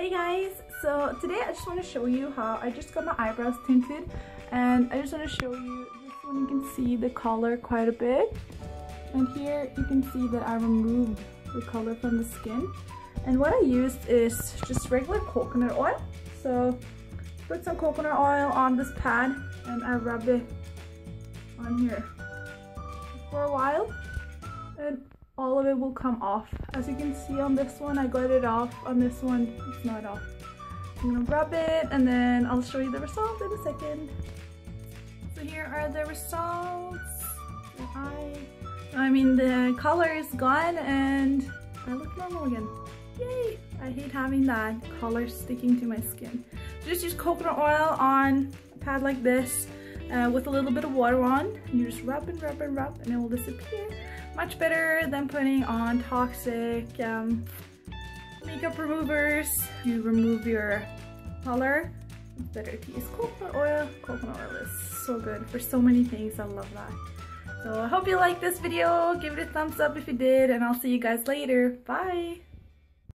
Hey guys, so today I just want to show you how I just got my eyebrows tinted, and I just want to show you this one. You can see the color quite a bit, and here you can see that I removed the color from the skin. And what I used is just regular coconut oil. So put some coconut oil on this pad and I rub it on here for a while, and all of it will come off. As you can see on this one, I got it off. On this one, it's not off. I'm gonna rub it and then I'll show you the result in a second. So here are the results. The color is gone and I look normal again. Yay! I hate having that color sticking to my skin. So just use coconut oil on a pad like this with a little bit of water on, and you just rub and rub and rub and it will disappear. Much better than putting on toxic makeup removers. You remove your color, it's better to use coconut oil. Coconut oil is so good for so many things, I love that. So I hope you liked this video, give it a thumbs up if you did, and I'll see you guys later. Bye!